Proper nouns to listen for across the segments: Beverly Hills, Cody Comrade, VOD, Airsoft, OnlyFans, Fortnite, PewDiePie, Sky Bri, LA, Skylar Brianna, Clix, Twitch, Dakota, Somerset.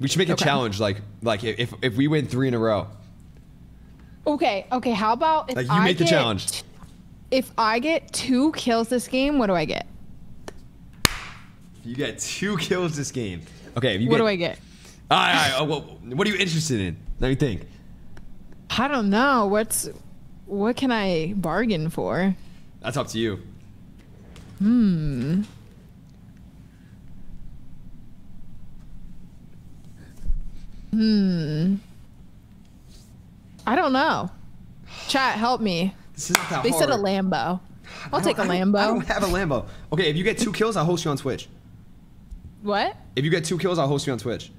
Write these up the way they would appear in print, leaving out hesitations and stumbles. We should make a challenge, like if we win 3 in a row. Okay, okay, how about if like you make the challenge. If I get 2 kills this game, what do I get? You get 2 kills this game. Okay, you do I get? All right, what are you interested in? Let me think. I don't know. What can I bargain for? That's up to you. Hmm. Hmm. I don't know. Chat, help me. This is not that hard. They said a Lambo. I'll take a Lambo. I don't have a Lambo. Okay, if you get 2 kills, I'll host you on Twitch. What? If you get 2 kills, I'll host you on Twitch.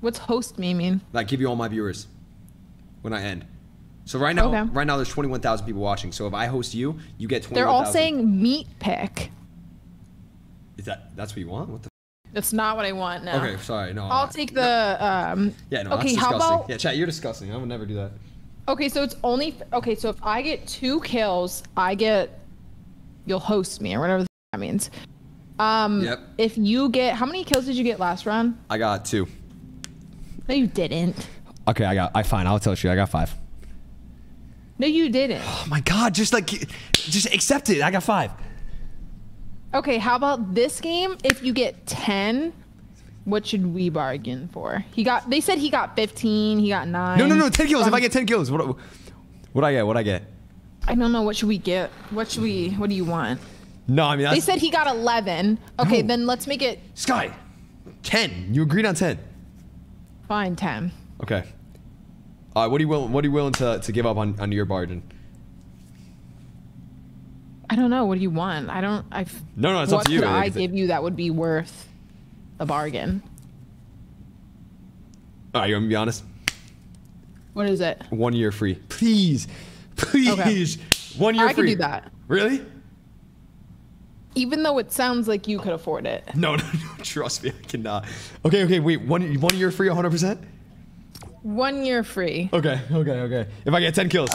What's host me mean? Like give you all my viewers when I end. So right now, right now there's 21,000 people watching. So if I host you, you get 21,000. They're all saying meat pick. Is that's what you want? What the? That's not what I want. No. Okay, sorry. No. I'll take the. Yeah, no. Okay, that's disgusting. How about? Yeah, chat. You're disgusting. I would never do that. Okay, so it's only. Okay, so if I get 2 kills, I get. You'll host me or whatever that means. Yep. If you get, how many kills did you get last round? I got 2. No, you didn't. Okay, fine. I'll tell you, I got 5. No, you didn't. Oh my God! Just accept it. I got 5. Okay, how about this game? If you get 10, what should we bargain for? He got. They said he got 15. He got 9. No. 10 kills. If I get 10 kills, what I get? What I get? I don't know. What should we get? What should we? What do you want? No, I mean, they said he got 11. Okay, no. Then let's make it. Sky, 10. You agreed on 10. Fine, 10. Okay. All right, what are you willing to give up on your bargain? I don't know. What do you want? I don't. No, it's up to you. What could I give you that would be worth a bargain? All right, you want me to be honest? What is it? 1 year free. Please. Okay. 1 year free. I can do that. Really? Even though it sounds like you could afford it. No, trust me, I cannot. Okay, wait, one year free, 100%? 1 year free. Okay. If I get 10 kills.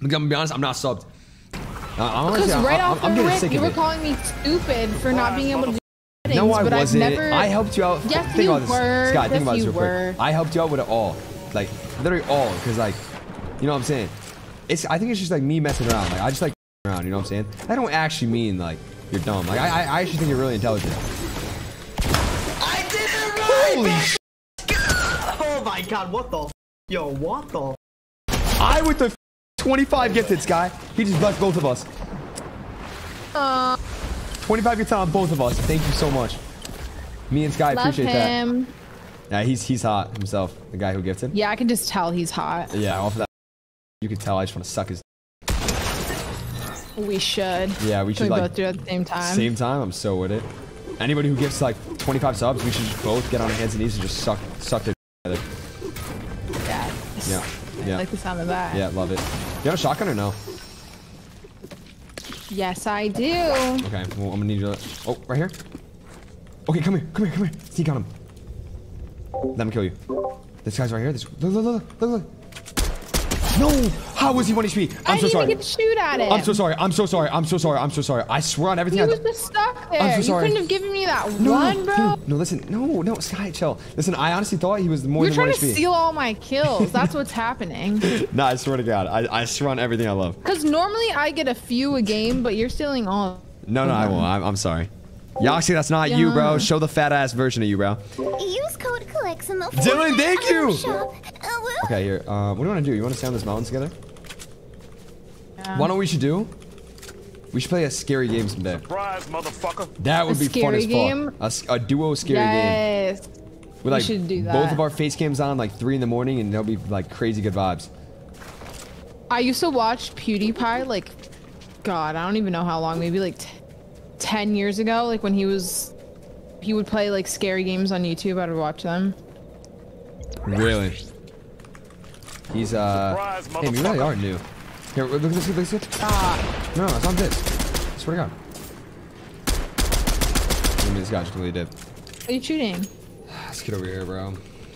I'm gonna be honest, I'm not subbed. Because right off the rip, you were calling me stupid for not being able to do things. No, I wasn't. I helped you out. Yes, you were. Scott, think about this real quick. I helped you out with it all. Like, literally all, because like, you know what I'm saying? I think it's just like me messing around. Like, I just like around, you know what I'm saying? I don't actually mean like you're dumb. Like I actually think you're really intelligent. I did it right! Holy shit! Oh my God! What the? Yo, what the? I with the 25 gets this guy. He just blessed both of us. 25 gets on both of us. Thank you so much. Me and Sky appreciate him. That. Yeah, he's hot himself. The guy who gets him. Yeah, I can just tell he's hot. Yeah, off of that. You can tell I just want to suck his. We should. Yeah, we should like both do it at the same time. Same time, I'm so with it. Anybody who gets like 25 subs, we should just both get on our hands and knees and just suck their together. Yeah. I like the sound of that. Yeah, love it. You have a shotgun or no? Yes, I do. Okay, well I'm gonna need you. Oh, right here. Okay, come here. Sneak on him. Let him kill you. This guy's right here. Look. No! How was he 1 HP? I'm so sorry. I didn't even get to shoot at him. I'm so sorry. I swear on everything. He was just stuck there. I'm so sorry. You couldn't have given me that one, bro. No, listen. No, Sky, chill. Listen, I honestly thought he was more than 1 HP. You're trying to steal all my kills. That's what's happening. Nah, I swear to God. I swear on everything I love. Because normally I get a few a game, but you're stealing all. No, I won't. I'm sorry. Yoxie, that's not you, bro. Show the fat ass version of you, bro. Use code Clix in the Dylan, thank you! Shop. Okay, here. What do you want to do? You want to stay on this mountain together? Yeah. Why don't we should do? We should play a scary game someday. Surprise, motherfucker. That would be fun as fuck. A duo scary game. Yes. We should do that. Both of our face cams on like 3 in the morning and they'll be like crazy good vibes. I used to watch PewDiePie like, God, I don't even know how long, maybe like 10 years ago, like when he would play like scary games on YouTube. I would watch them. Really? He's hey, we really are new. Here, look at this. No, it's not this. I swear to God. I mean, this guy just completely did. What are you shooting? Let's get over here, bro.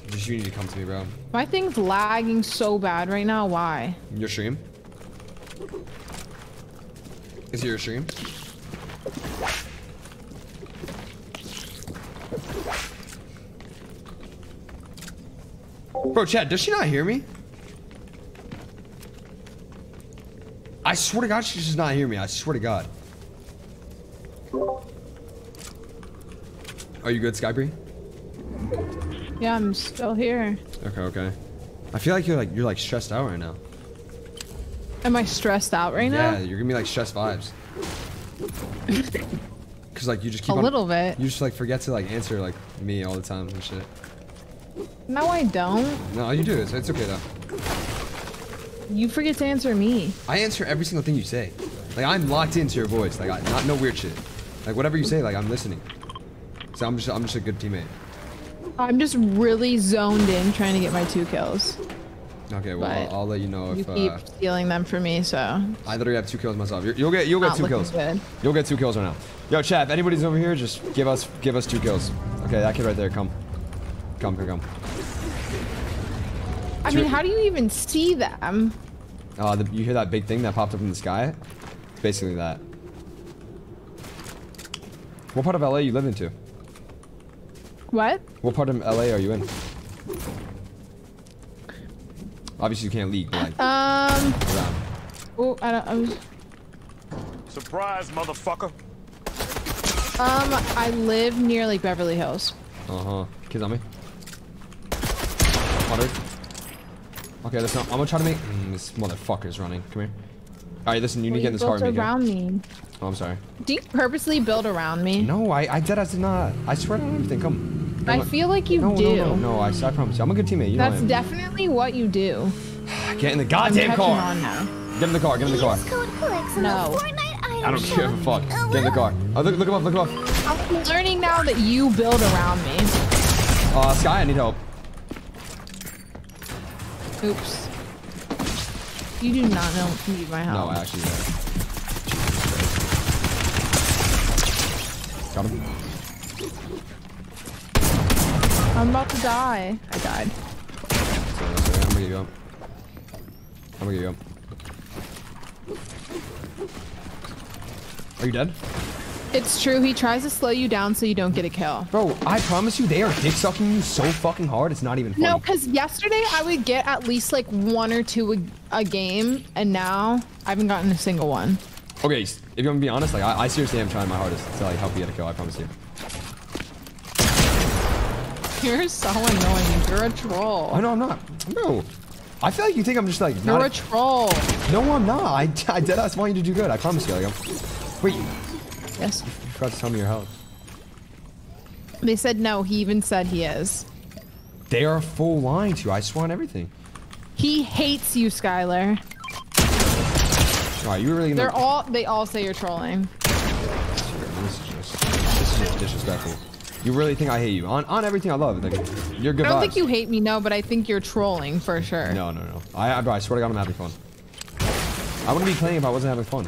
Just you need to come to me, bro. My thing's lagging so bad right now. Why? Your stream? Is it your stream? Bro, Chad, does she not hear me? I swear to God, she does not hear me. I swear to God. Are you good, Skybree? Yeah, I'm still here. Okay, okay. I feel like you're like stressed out right now. Am I stressed out right now? Yeah, you're gonna be like stressed vibes. Cause like you just keep on, a little bit. You just like forget to like answer like me all the time and shit. No, I don't. No, you do. It's okay though. You forget to answer me. I answer every single thing you say. Like I'm locked into your voice. Like no weird shit. Like whatever you say, like I'm listening. So I'm just a good teammate. I'm just really zoned in trying to get my 2 kills. Okay, well I'll let you know if you keep stealing them from me. So I literally have 2 kills myself. You'll get 2 kills. Good. You'll get 2 kills right now. Yo, chat. If anybody's over here, just give us 2 kills. Okay, that kid right there. Come. I mean, how do you even see them? You hear that big thing that popped up in the sky? It's basically that. What part of LA you live into? What? What part of LA are you in? Obviously you can't leak, but like... Oh, I was... Surprise, motherfucker! I live near, like, Beverly Hills. Uh-huh. Kids on me. Water. Okay, listen, I'm gonna try to make... this motherfucker's running. Come here. Alright, listen, you need to get in this car. You built around me. Oh, I'm sorry. Do you purposely build around me? No, I did not. I swear I don't everything. Come. I feel like you do. No, I promise you. I'm a good teammate. You know that's definitely what you do. Get in the goddamn car. On now. Get in the car. Get in the car. No. I don't give a fuck. Get in the car. Oh, look him up. Look him up. I'm learning now that you build around me. Sky, I need help. Oops. You do not know you need my help. No, I actually don't. Got him. I'm about to die. I died. Sorry. I'm gonna get you up. I'm gonna get you up. Are you dead? It's true. He tries to slow you down so you don't get a kill. Bro, I promise you, they are dick sucking you so fucking hard. It's not even funny. No, because yesterday I would get at least like 1 or 2 a game, and now I haven't gotten a single one. Okay, if you want to be honest, like I seriously am trying my hardest to like help you get a kill. I promise you. You're so annoying. You're a troll. I know I'm not. No. I feel like you think I'm just like. You're a troll. No, I'm not. I dead ass want you to do good. I promise you. Like, wait. Yes. You forgot to tell me your health. They said no. He even said he is. They are full lying to you. I swear on everything. He hates you, Skylar. All right, you really. They're all. They all say you're trolling. This is just disrespectful. You really think I hate you on everything I love? Like, you're good. I don't think you hate me, no, but I think you're trolling for sure. No. I swear to God, I'm having fun. I wouldn't be playing if I wasn't having fun.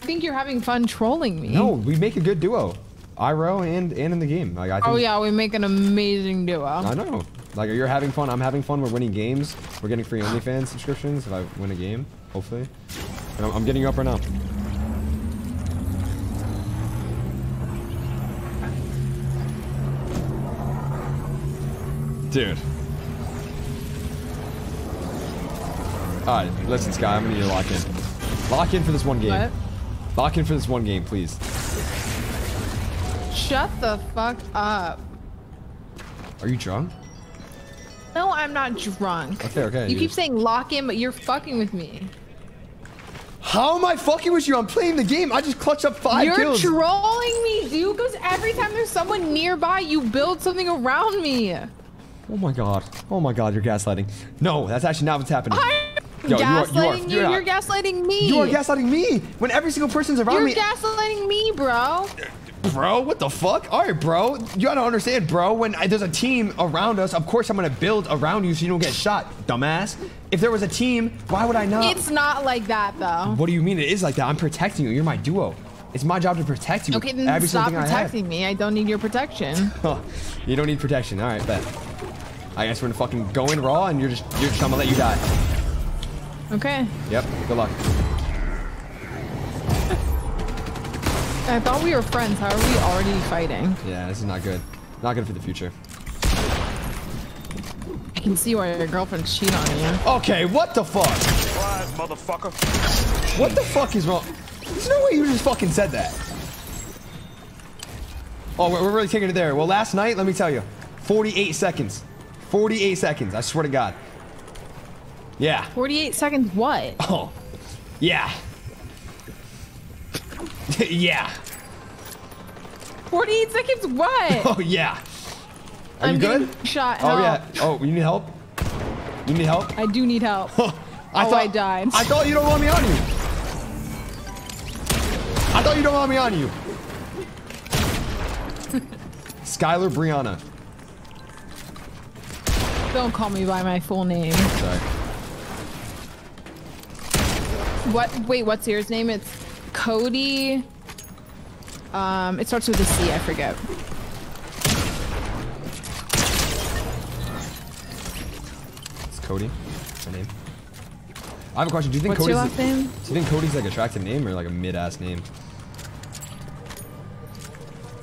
I think you're having fun trolling me. No, we make a good duo, IRL and in the game. Like, I think, oh yeah, we make an amazing duo. I know. Like, you're having fun. I'm having fun. We're winning games. We're getting free OnlyFans subscriptions if I win a game, hopefully. And I'm getting you up right now. Dude. Alright, listen, Sky, I'm gonna need to lock in. Lock in for this 1 game. What? Lock in for this 1 game, please. Shut the fuck up. Are you drunk? No, I'm not drunk. Okay. You keep saying lock in, but you're fucking with me. How am I fucking with you? I'm playing the game. I just clutched up 5 kills. You're trolling me, dude, because every time there's someone nearby, you build something around me. Oh my god, you're gaslighting. No, that's actually not what's happening. Yo, gaslighting you. You're gaslighting me. You are gaslighting me when every single person's around me. You're gaslighting me, bro. Bro, what the fuck? All right, bro. You gotta understand, bro. When there's a team around us, of course I'm gonna build around you so you don't get shot, dumbass. If there was a team, why would I not? It's not like that, though. What do you mean it is like that? I'm protecting you. You're my duo. It's my job to protect you. Okay, then stop protecting me. I don't need your protection. You don't need protection. All right, bet. I guess we're gonna fucking go in raw, and you're just I'm gonna let you die. Okay. Yep. Good luck. I thought we were friends. How are we already fighting? Yeah, this is not good. Not good for the future. I can see why your girlfriend cheated on you. Okay, what the fuck? Surprise, motherfucker. What the fuck is wrong? There's no way you just fucking said that. Oh, we're really taking it there. Well, last night, let me tell you, 48 seconds. 48 seconds, I swear to God. Yeah. 48 seconds what? Oh, yeah. Yeah. 48 seconds what? Oh, yeah. Are you good? Shot. Oh, yeah. Oh, you need help? You need help? I do need help. I died. I thought you don't want me on you. I thought you don't want me on you. Skylar Brianna. Don't call me by my full name. Sorry. What? Wait, what's yours name? It's Cody. It starts with a C. I forget. Cody, her name. I have a question. Do you think Cody's last name? Do you think Cody's like an attractive name or like a mid-ass name?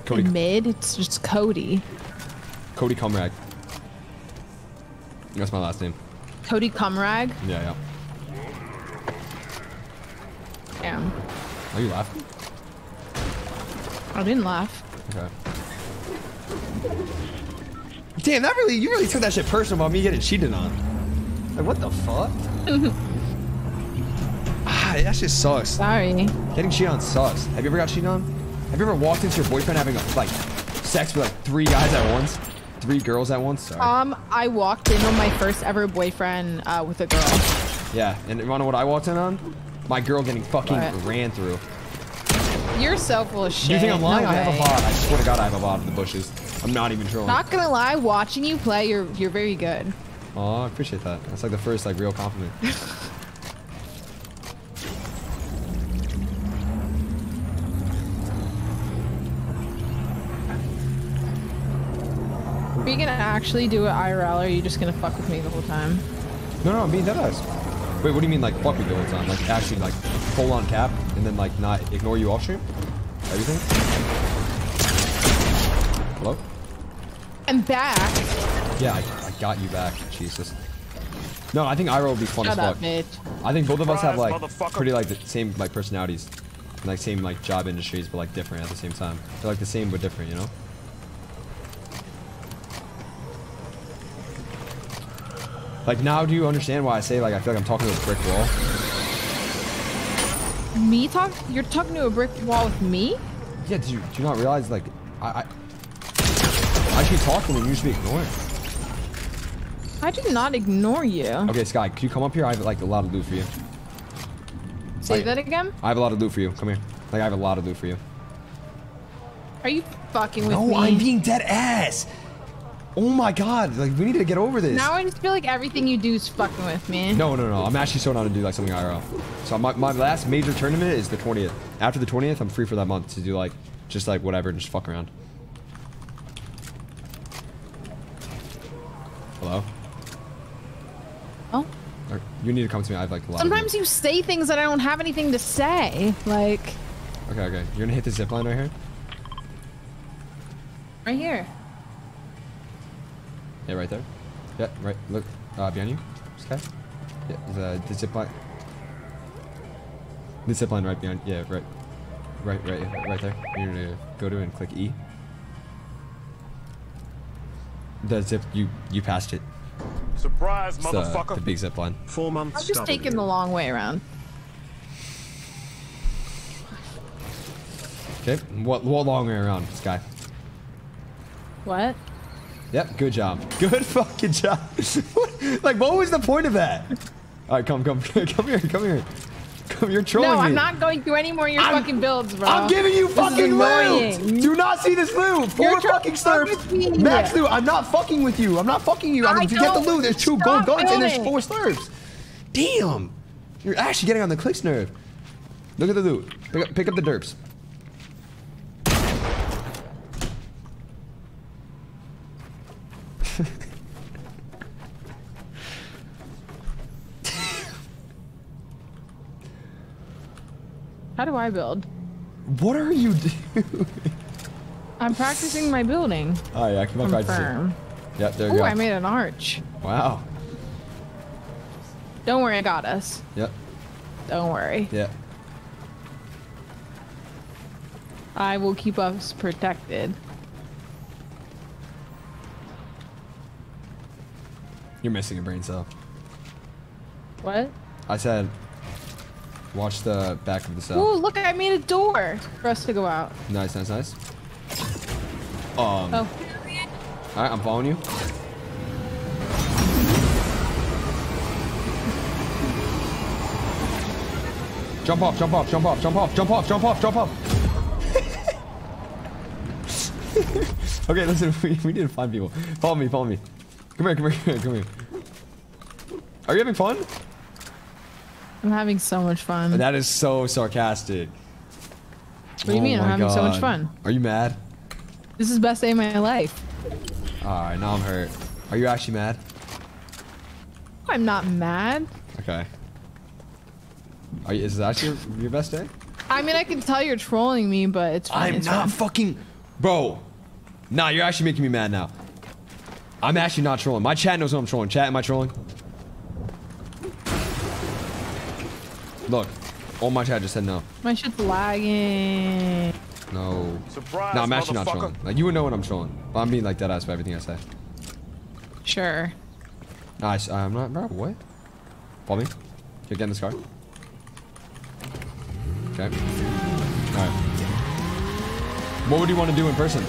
Cody. Mid? It's just Cody. Cody Comrade. That's my last name. Cody Comrade? Yeah, yeah. Damn. Are you laughing? I didn't laugh. Okay. Damn, that really, you really took that shit personal about me getting cheated on. Like, what the fuck? That shit sucks. Sorry. Getting cheated on sucks. Have you ever got cheated on? Have you ever walked into your boyfriend having a, like, sex with like three guys at once? Three girls at once? Sorry. I walked in on my first ever boyfriend with a girl. Yeah, and you wanna know what I walked in on? My girl getting fucking ran through. You're so full of shit. You think I'm lying? No, I have a VOD. I swear to God, I have a VOD of the bushes. I'm not even trolling. Not gonna lie, watching you play, you're very good. Oh, I appreciate that. That's like the first like real compliment. Are you gonna actually do it IRL, or are you just gonna fuck with me the whole time? No, no, I'm being deadass. Wait, what do you mean like fuck with you the whole time? Like actually like full on cap and then like not ignore you off stream? Everything? Hello? I'm back. Yeah, I got you back. Jesus. No, I think Iro would be fun as fuck. I think both of us have like pretty like the same like personalities, and, like same like job industries, but like different at the same time. They're like the same but different, you know. Like now, do you understand why I say like I feel like I'm talking to a brick wall? Me talk? You're talking to a brick wall with me? Yeah. Do you not realize like I keep talking and you should be ignoring. I did not ignore you. Okay, Sky, can you come up here? I have like a lot of loot for you. Say that again? I have a lot of loot for you. Come here. Like I have a lot of loot for you. Are you fucking with me? No, I'm being dead ass. Oh my God, like we need to get over this. Now I just feel like everything you do is fucking with me. No, no, no. I'm actually so down to do like something IRL. So my last major tournament is the 20th. After the 20th, I'm free for that month to do like just like whatever and just fuck around. Hello? Oh. You need to come to me. I have like a lot. Sometimes you say things that I don't have anything to say. Like. Okay, okay. You're gonna hit the zipline right here. Right here. Yeah, right there. Yeah, right. Look, behind you. Okay. Yeah, the zipline. The zipline right behind. Yeah, right. Right there. You're gonna go to it and click E. The zip. You passed it. Surprise, motherfucker! The big zip line. 4 months. I'm just taking the long way around. Okay, what long way around, Sky? What? Yep, good job. Good fucking job. Like, what was the point of that? All right, come here. You're trolling me. No, I'm not going through any more of your fucking builds, bro. I'm giving you fucking loot. Do not see this loot. 4 fucking slurps. Max loot. I'm not fucking with you. I'm get the loot. There's 2 gold guns and there's 4 slurps. Damn. You're actually getting on the Clix nerve. Look at the loot. Pick up the derps. How do I build? What are you doing? I'm practicing my building. Oh yeah, come on, practice. Yep, there you go. I made an arch. Wow. Don't worry, I got us. Yep. Don't worry. Yep. I will keep us protected. You're missing a brain cell. What? I said, watch the back of the cell. Oh, look, I made a door for us to go out. Nice, nice, nice. Oh. All right, I'm following you. Jump off, jump off, jump off, jump off, jump off, jump off, jump off. Okay, listen, we need to find people. Follow me, follow me. Come here, come here, come here, come here. Are you having fun? I'm having so much fun. That is so sarcastic. What do you mean? I'm having so much fun. Are you mad? This is the best day of my life. All right, now I'm hurt. Are you actually mad? I'm not mad. Okay. Are you, is that your best day? I mean, I can tell you're trolling me, but it's fine. I'm not fucking... Bro. Nah, you're actually making me mad now. I'm actually not trolling. My chat knows what I'm trolling. Chat, am I trolling? Look. All my chat just said no. My shit's lagging. No. Surprise, no, I'm actually not trolling. Like, you would know what I'm trolling. But I'm being like dead ass for everything I say. Sure. Nice. I'm not... Bro, what? Follow me. You're getting this car. Okay. All right. What would you want to do in person?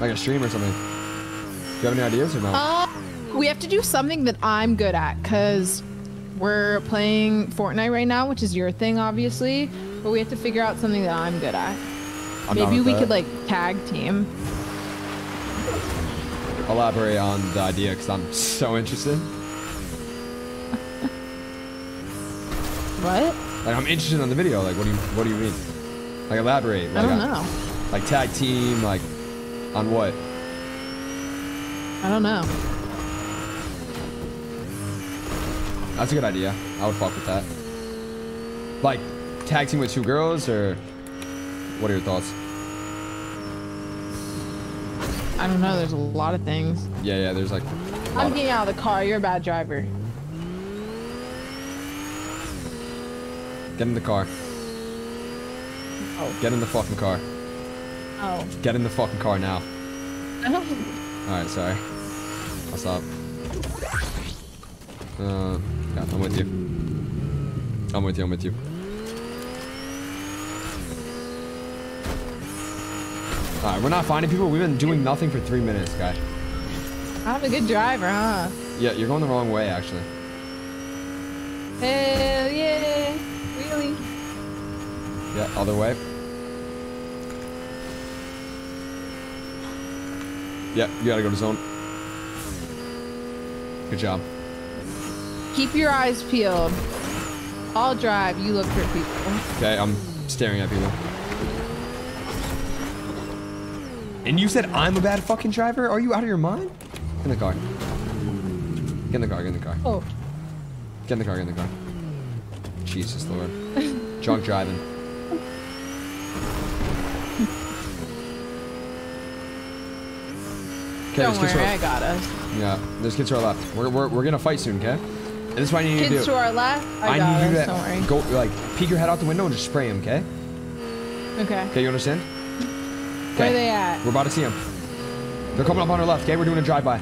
Like a stream or something? Do you have any ideas or no? We have to do something that I'm good at because we're playing Fortnite right now, which is your thing, obviously. But we have to figure out something that I'm good at. Maybe we could like tag team. Elaborate on the idea because I'm so interested. What? Like I'm interested in the video. Like what do you mean? Like elaborate. Like, I don't know. Like tag team. Like on what? I don't know. That's a good idea. I would fuck with that. Like tag team with two girls or what are your thoughts? I don't know. There's a lot of things. Yeah, yeah. There's like. I'm getting out of the car. You're a bad driver. Get in the car. Oh. Get in the fucking car. Oh. Get in the fucking car now. Alright, sorry. I'll stop. Yeah, I'm with you. I'm with you, I'm with you. Alright, we're not finding people. We've been doing nothing for 3 minutes, guy. I'm a good driver, huh? Yeah, you're going the wrong way, actually. Hell yeah. Really? Yeah, other way. Yeah, you gotta go to zone. Good job. Keep your eyes peeled. I'll drive, you look for people. Okay, I'm staring at people. And you said I'm a bad fucking driver? Are you out of your mind? Get in the car. Get in the car, get in the car. Oh. Get in the car, get in the car. Jesus Lord. Drunk driving. Okay, don't worry, I got us. Yeah, there's kids to our left. We're gonna fight soon, okay? And this is what I need you to do. Kids to our left, I need you to go, like, peek your head out the window and just spray them, okay? Okay. Okay, you understand? Okay. Where are they at? We're about to see them. They're coming up on our left, okay? We're doing a drive-by.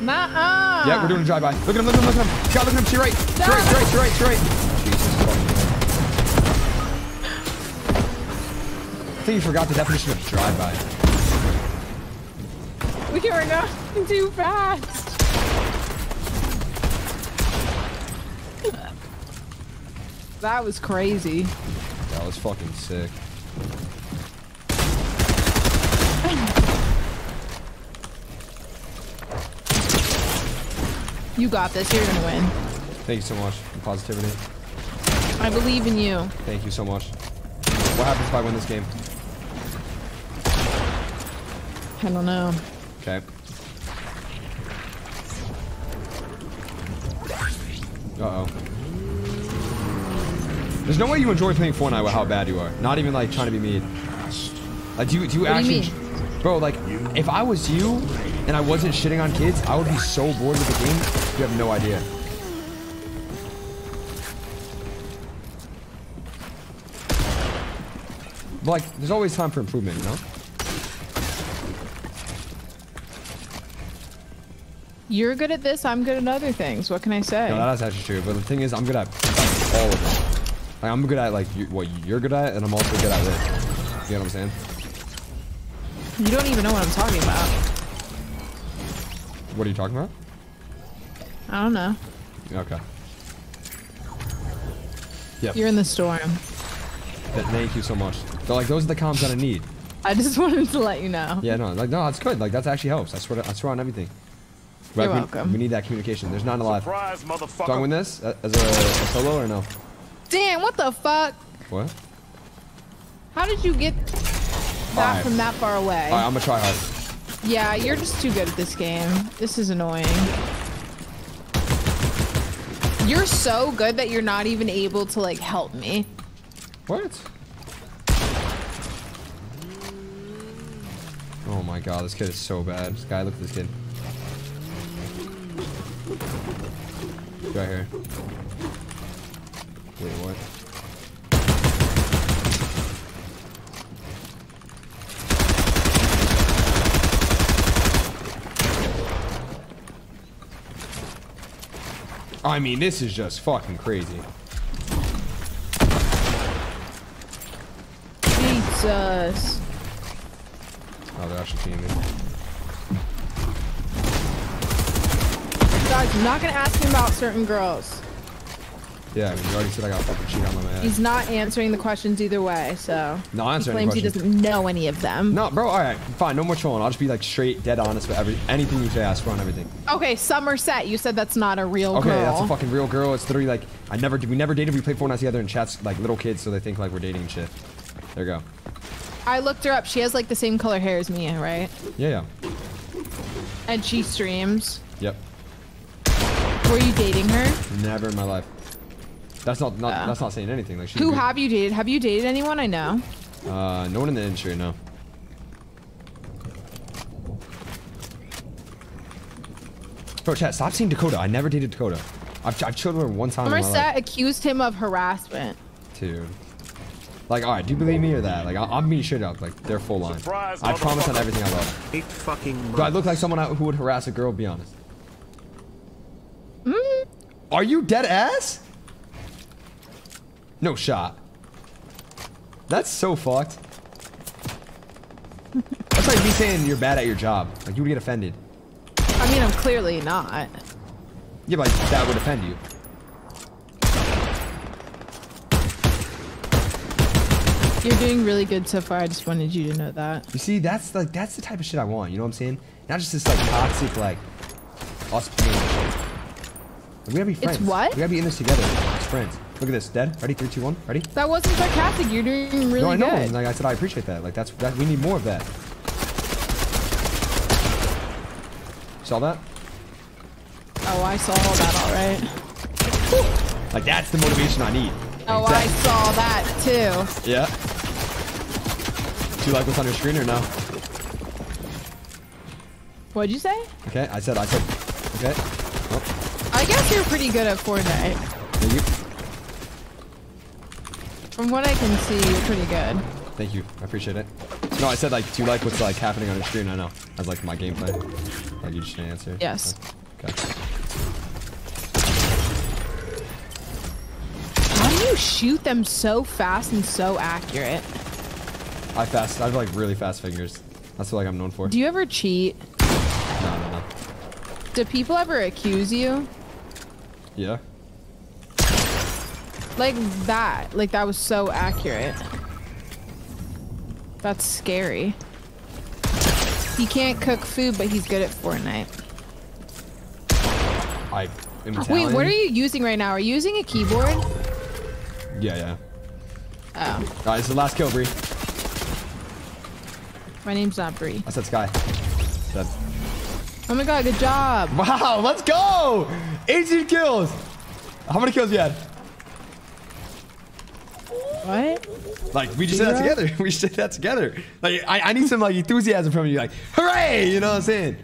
Nuh-uh. Yeah, we're doing a drive-by. Look at him, look at him, look at him. God, look at him, to your right. Stop. To your right, to your right, to your right. Jesus fucking God. I think you forgot the definition of drive-by. We were going too fast. That was crazy. That was fucking sick. You got this. You're gonna win. Thank you so much for positivity. I believe in you. Thank you so much. What happens if I win this game? I don't know. Okay. Uh-oh. There's no way you enjoy playing Fortnite with how bad you are. Not even like trying to be mean. Like, do you actually, bro? Like, if I was you and I wasn't shitting on kids, I would be so bored with the game. You have no idea. But, like, there's always time for improvement, you know. You're good at this. I'm good at other things. What can I say? No, that's actually true. But the thing is, I'm good at all of them. Like, I'm good at like what you're good at, and I'm also good at this. You know what I'm saying? You don't even know what I'm talking about. What are you talking about? I don't know. Okay. Yeah. You're in the storm. But thank you so much. So like, those are the comms that I need. I just wanted to let you know. Yeah, no, like, no, that's good. Like, that actually helps. I swear on everything. Right, you're welcome. We need that communication. There's not a lot. Do I win this as a solo or no? Damn, what the fuck? What? How did you get that from that far away? All right, I'm gonna try hard. Yeah, you're just too good at this game. This is annoying. You're so good that you're not even able to like help me. What? Oh my god, this kid is so bad. This guy, look at this kid. Right here. Wait, what? I mean, this is just fucking crazy. Jesus. Oh, they're actually seeing me. Guys, I'm not gonna ask him about certain girls. Yeah, I mean, you already said I got fucking cheat on my man. He's not answering the questions either way, so. No, answering the questions. He claims he doesn't know any of them. No, bro, all right, fine, no more trolling. I'll just be like straight, dead honest with anything you say, I swear on everything. Okay, Somerset, you said that's not a real girl. Okay, that's a fucking real girl. It's literally like, we never dated, we played Fortnite together, and chat's like little kids, so they think like we're dating and shit. There you go. I looked her up. She has like the same color hair as Mia, right? Yeah, yeah. And she streams. Yep. Were you dating her? Never in my life. That's not saying anything. Like, who have you dated? Have you dated anyone I know? No one in the industry, no. Bro, chat, stop saying Dakota. I never dated Dakota. I've chilled with her one time. Somerset accused him of harassment. Dude. Like, alright, do you believe me or that? Like, I'm being shit up. Like, they're full line. I promise on everything I love. Do I look like someone who would harass a girl? Be honest. Mm. Are you dead ass? No shot. That's so fucked. That's like me saying you're bad at your job. Like, you would get offended. I mean, I'm clearly not. Yeah, but that would offend you. You're doing really good so far. I just wanted you to know that. You see, that's like, that's the type of shit I want. You know what I'm saying? Not just this like toxic like us playing shit. Like, we gotta be friends. It's what? We gotta be in this together as friends. Look at this. Dead. Ready? 3, 2, 1. Ready? That wasn't sarcastic. You're doing really good. No, I know. Good. Like I said, I appreciate that. Like that's that. We need more of that. Saw that? Oh, I saw all that. All right. Like that's the motivation I need. Like, oh, I saw that too. Yeah. Do you like what's on your screen or no? What'd you say? Okay, I said. Okay. Oh. I guess you're pretty good at Fortnite. Thank you. From what I can see, you're pretty good. Thank you. I appreciate it. No, I said, like, do you like what's, like, happening on your screen? I know. That's, like, my gameplay. Like, you just didn't answer. Yes. Okay. How do you shoot them so fast and so accurate? I have, like, really fast fingers. That's what, like, I'm known for. Do you ever cheat? No. Do people ever accuse you? Yeah. Like that was so accurate. That's scary. He can't cook food, but he's good at Fortnite. I am Italian. Wait, what are you using right now? Are you using a keyboard? Yeah. Oh. All right, it's the last kill, Bree. My name's not Bree. I said Sky. Oh my god, good job. Wow, let's go. 18 kills. How many kills you had? What? Like, we just did that together. We just did that together. Like, I need some, like, enthusiasm from you. Like, hooray! You know what I'm saying?